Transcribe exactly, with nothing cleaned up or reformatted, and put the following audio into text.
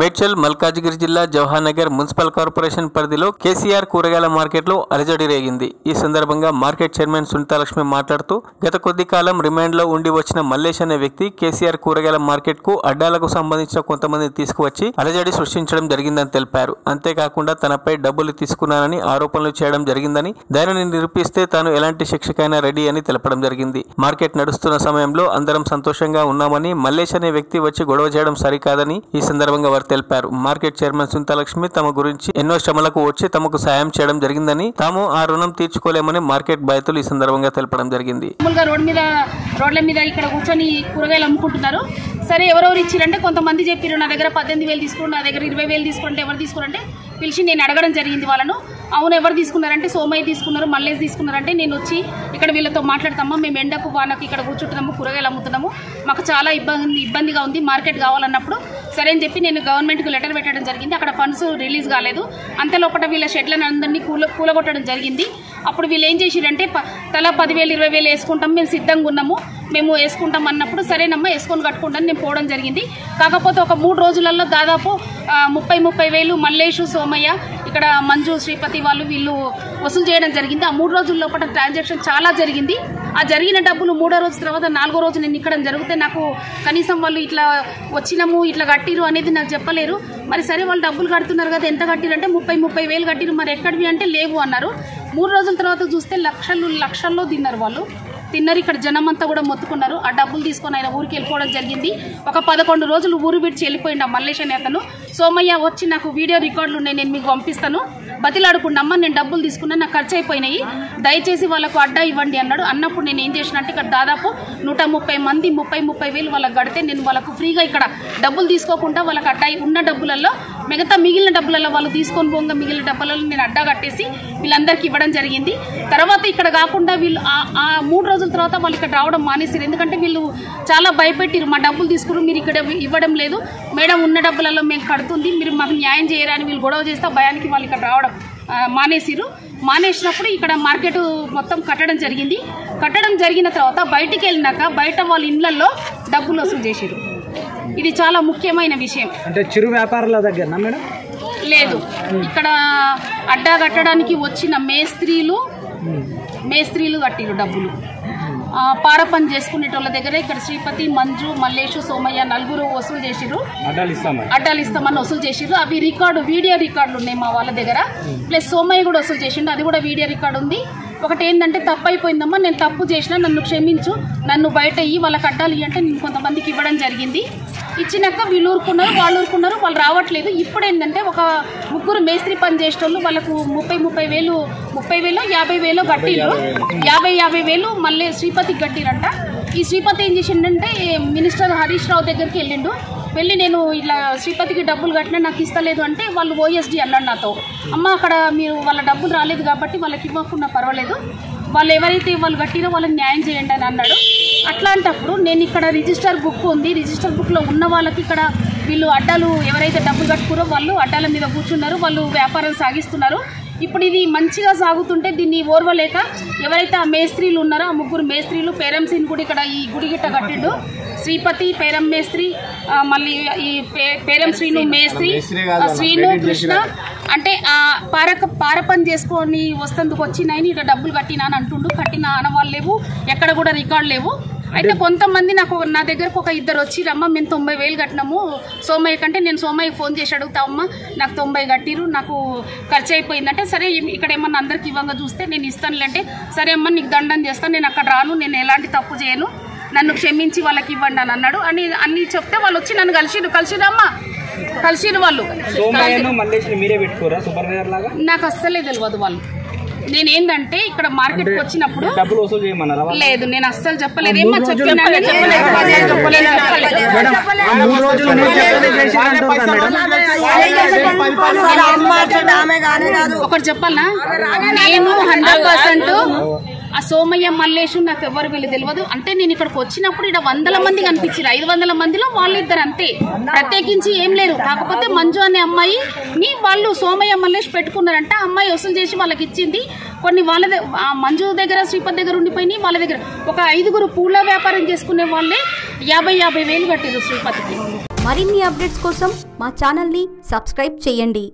మేడ్చల్ మల్కాజిగిరి జిల్లా Jawahar Nagar municipal corporation పరిధిలో కేసీఆర్ కూరగాయల మార్కెట్లో అలజడి రేగింది. ఈ సందర్భంగా మార్కెట్ చైర్మన్ సునీతాలక్ష్మి మాట్లాడుతూ గత కొద్ది కాలం రిమాండ్లో ఉండి వచ్చిన మల్లేష్ అనే వ్యక్తి కేసీఆర్ కూరగాయల మార్కెట్కు అడ్డాలకు సంబంధించిన కొంతమందిని తీసుకువచ్చి అలజడి సృష్టించడం జరిగిందని తెలిపారు. అంతేకాకుండా తనపై డబ్బులు తీసుకున్నానని ఆరోపణలు చేయడం జరిగిందని, దానిని నిరూపిస్తే తాను ఎలాంటి శిక్షకైనా రెడీ అని తెలపడం జరిగింది. మార్కెట్ నడుస్తున్న సమయంలో అందరం సంతోషంగా ఉన్నామని, మల్లేష్ అనే వ్యక్తి వచ్చి గొడవ చేయడం సరికాదని ఈ సందర్భంగా వారు తెలిపారు. మార్కెట్ చైర్మన్ సునీతాలక్ష్మి తమ గురించి ఎన్నో శ్రమలకు వచ్చి తమకు సాయం చేయడం జరిగిందని, తాము ఆ రుణం తీర్చుకోలేమని మార్కెట్ బాధితులు ఈ సందర్భంగా తెలపడం జరిగింది. రోడ్ మీద రోడ్ల మీద ఇక్కడ కూర్చొని కూరగాయలు అమ్ముకుంటున్నారు. సరే, ఎవరెవరు ఇచ్చిరంటే కొంతమంది చెప్పారు, నా దగ్గర పద్దెనిమిది వేలు తీసుకుని, నా దగ్గర ఇరవై వేలు తీసుకుంటే ఎవరు తీసుకురంటే పిలిచి నేను అడగడం జరిగింది వాళ్ళను. అవును, ఎవరు తీసుకున్నారంటే సోమయ్య తీసుకున్నారు, మల్లేష్ తీసుకున్నారంటే నేను వచ్చి ఇక్కడ వీళ్ళతో మాట్లాడతామా, మేము ఎండకు వానకు ఇక్కడ కూర్చుంటున్నాము, కూరగాయలు అమ్ముతున్నాము, మాకు చాలా ఇబ్బంది ఇబ్బందిగా ఉంది, మార్కెట్ కావాలన్నప్పుడు సరే అని చెప్పి నేను గవర్నమెంట్కి లెటర్ పెట్టడం జరిగింది. అక్కడ ఫండ్స్ రిలీజ్ కాలేదు. అంతలోపట వీళ్ళ షెడ్లను అందరినీ కూల కూలగొట్టడం జరిగింది. అప్పుడు వీళ్ళు ఏం చేసిరంటే తలా పదివేలు ఇరవై వేలు వేసుకుంటాం, మేము సిద్ధంగా ఉన్నాము, మేము వేసుకుంటాం అన్నప్పుడు సరేనమ్మా వేసుకొని కట్టుకుంటాను నేను పోవడం జరిగింది. కాకపోతే ఒక మూడు రోజులలో దాదాపు ముప్పై ముప్పై వేలు మల్లేషు సోమయ్య ఇక్కడ మంజు శ్రీపతి వాళ్ళు వీళ్ళు వసూలు చేయడం జరిగింది. ఆ మూడు రోజుల లోపల ట్రాన్సాక్షన్ చాలా జరిగింది. ఆ జరిగిన డబ్బులు మూడో రోజు తర్వాత నాలుగో రోజు నేను ఇక్కడ జరిగితే నాకు కనీసం వాళ్ళు ఇట్లా వచ్చినాము ఇట్లా కట్టిరు అనేది నాకు చెప్పలేరు. మరి సరే వాళ్ళు డబ్బులు కడుతున్నారు కదా, ఎంత కట్టిరు అంటే ముప్పై ముప్పై వేలు కట్టిరు, మరి ఎక్కడివి అంటే లేవు అన్నారు. మూడు రోజుల తర్వాత చూస్తే లక్షలు లక్షల్లో తిన్నారు వాళ్ళు తిన్నారు ఇక్కడ జనం అంతా కూడా మొత్తుకున్నారు. ఆ డబ్బులు తీసుకొని ఆయన ఊరికి వెళ్ళిపోవడం జరిగింది. ఒక పదకొండు రోజులు ఊరు విడిచి వెళ్ళిపోయిండు ఆ మల్లేష్ అనే అతను. సోమయ్య వచ్చి నాకు వీడియో రికార్డులు ఉన్నాయి, నేను మీకు పంపిస్తాను, బతిలాడుకుండమ్మా, నేను డబ్బులు తీసుకున్నాను, నాకు ఖర్చు అయిపోయినాయి, దయచేసి వాళ్ళకు అడ్డా ఇవ్వండి అన్నాడు. అన్నప్పుడు నేను ఏం చేసిన అంటే ఇక్కడ దాదాపు నూట ముప్పై మంది ముప్పై ముప్పై వేలు వాళ్ళకి గడితే నేను వాళ్ళకు ఫ్రీగా ఇక్కడ డబ్బులు తీసుకోకుండా వాళ్ళకి అడ్డా ఉన్న డబ్బులలో మిగతా మిగిలిన డబ్బులలో వాళ్ళు తీసుకొని పోగా మిగిలిన డబ్బులలో నేను అడ్డా కట్టేసి వీళ్ళందరికీ ఇవ్వడం జరిగింది. తర్వాత ఇక్కడ కాకుండా వీళ్ళు ఆ మూడు రోజుల తర్వాత వాళ్ళు ఇక్కడ రావడం మానేసారు. ఎందుకంటే వీళ్ళు చాలా భయపెట్టిరు, మా డబ్బులు తీసుకుని మీరు ఇక్కడ ఇవ్వడం లేదు మేడం, ఉన్న డబ్బులలో మేము కడుతుంది, మీరు మాకు న్యాయం చేయరా అని వీళ్ళు గొడవ చేస్తే భయానికి వాళ్ళు ఇక్కడ రావడం మానేసిరు. మానేసినప్పుడు ఇక్కడ మార్కెట్ మొత్తం కట్టడం జరిగింది. కట్టడం జరిగిన తర్వాత బయటికి వెళ్ళినాక బయట వాళ్ళ ఇళ్లలో డబ్బులు వసూలు చేసిరు. ఇది చాలా ముఖ్యమైన విషయం. అంటే చిరు వ్యాపారుల దగ్గరనా మేడం? లేదు, ఇక్కడ అడ్డా కట్టడానికి వచ్చిన మేస్త్రీలు మేస్త్రీలు కట్టిరు డబ్బులు. పార పని చేసుకునేటోళ్ళ దగ్గర ఇక్కడ శ్రీపతి, మంజు, మల్లేషు, సోమయ్య నలుగురు వసూలు చేసిరు. అడ్డాలు ఇస్తామని వసూలు చేసిరు. అవి రికార్డు వీడియో రికార్డులు ఉన్నాయి మా వాళ్ళ దగ్గర. ప్లస్ సోమయ్య కూడా వసూలు చేసిండు, అది కూడా వీడియో రికార్డు ఉంది. ఒకటి ఏంటంటే తప్పు అయిపోయిందమ్మా, నేను తప్పు చేసినా నన్ను క్షమించు, నన్ను బయట ఇయ్యి, వాళ్ళకి అడ్డాలు ఇవ్వంటే నేను కొంతమందికి ఇవ్వడం జరిగింది. ఇచ్చినాక వీళ్ళు ఊరుకున్నారు, వాళ్ళు ఊరుకున్నారు, వాళ్ళు రావట్లేదు. ఇప్పుడు ఏంటంటే ఒక ముగ్గురు మేస్త్రి పని చేసేటోళ్ళు వాళ్ళకు ముప్పై ముప్పై వేలు ముప్పై వేలు యాభై వేలు గట్టిలు యాభై యాభై వేలు మళ్ళీ శ్రీపతికి గట్టిరంట. ఈ శ్రీపతి ఏం చేసిండంటే మినిస్టర్ హరీష్ రావు దగ్గరికి వెళ్ళిండు. వెళ్ళి నేను ఇలా శ్రీపతికి డబ్బులు కట్టినా నాకు ఇస్తలేదు అంటే వాళ్ళు ఓఎస్డీ అన్నాడు నాతో, అమ్మ అక్కడ మీరు వాళ్ళ డబ్బులు రాలేదు కాబట్టి వాళ్ళకి ఇవ్వకుండా పర్వాలేదు, వాళ్ళు ఎవరైతే వాళ్ళు కట్టినా వాళ్ళకి న్యాయం చేయండి అని అన్నాడు. అట్లాంటప్పుడు నేను ఇక్కడ రిజిస్టర్ బుక్ ఉంది, రిజిస్టర్ బుక్లో ఉన్న వాళ్ళకి ఇక్కడ వీళ్ళు అడ్డాలు ఎవరైతే డబ్బులు కట్టుకురో వాళ్ళు అడ్డాల మీద కూర్చున్నారు, వాళ్ళు వ్యాపారం సాగిస్తున్నారు. ఇప్పుడు ఇది మంచిగా సాగుతుంటే దీన్ని ఓర్వలేక ఎవరైతే ఆ మేస్త్రీలు ఉన్నారో ఆ ముగ్గురు మేస్త్రీలు పేరంసీని కూడా ఇక్కడ ఈ గుడిగిట్ట కట్టిండు. శ్రీపతి పేరం మేస్త్రి, మళ్ళీ ఈ పేరం శ్రీను మేస్త్రి, శ్రీను కృష్ణ అంటే పారక పార పని చేసుకొని వస్తందుకు వచ్చినాయని ఇక్కడ డబ్బులు కట్టినా అని అంటుండు. కట్టిన ఆనవాళ్ళు లేవు, ఎక్కడ కూడా రికార్డు లేవు. అయితే కొంతమంది నాకు నా దగ్గరకు ఒక ఇద్దరు వచ్చి రమ్మ మేము తొంభై వేలు కట్టినాము సోమయ్య కంటే, నేను సోమయ్య ఫోన్ చేసి అడుగుతామమ్మ నాకు తొంభై కట్టిరు, నాకు ఖర్చు అయిపోయిందంటే సరే ఇక్కడ ఏమన్నా అందరికి ఇవ్వంగా చూస్తే నేను ఇస్తానులేంటే సరే అమ్మ నీకు దండం చేస్తాను, నేను అక్కడ రాను, నేను ఎలాంటి తప్పు చేయను, నన్ను క్షమించి వాళ్ళకి ఇవ్వండి అని అన్నాడు. అని అన్ని చెప్తే వాళ్ళు వచ్చి నన్ను కలిసిరు కలిసిరమ్మా కలిసిరు వాళ్ళు. నాకు అస్సలే తెలియదు వాళ్ళు. నేనేందంటే ఇక్కడ మార్కెట్కి వచ్చినప్పుడు లేదు, నేను అస్సలు చెప్పలేదు, ఏమో చెప్పినా ఒకటి చెప్పాలా, నేను హండ్రెడ్ పర్సెంట్ ఆ సోమయ్య మల్లేషు నాకు ఎవరు వీళ్ళు తెలియదు. అంటే నేను ఇక్కడికి వచ్చినప్పుడు ఇక్కడ వందల మంది కనిపించారు, ఐదు వందల మందిలో వాళ్ళిద్దరు అంతే, ప్రత్యేకించి ఏం లేరు. కాకపోతే మంజు అనే అమ్మాయిని వాళ్ళు సోమయ్య మల్లేష్ పెట్టుకున్నారంట. అమ్మాయి వసూలు చేసి వాళ్ళకి ఇచ్చింది. కొన్ని వాళ్ళ మంజు దగ్గర శ్రీపతి దగ్గర ఉండిపోయినాయి. వాళ్ళ దగ్గర ఒక ఐదుగురు పూల వ్యాపారం చేసుకునే వాళ్ళే యాభై యాభై వేలు కట్టారు శ్రీపతికి. మరిన్ని అప్డేట్స్ కోసం మా ఛానల్ ని సబ్స్క్రైబ్ చేయండి।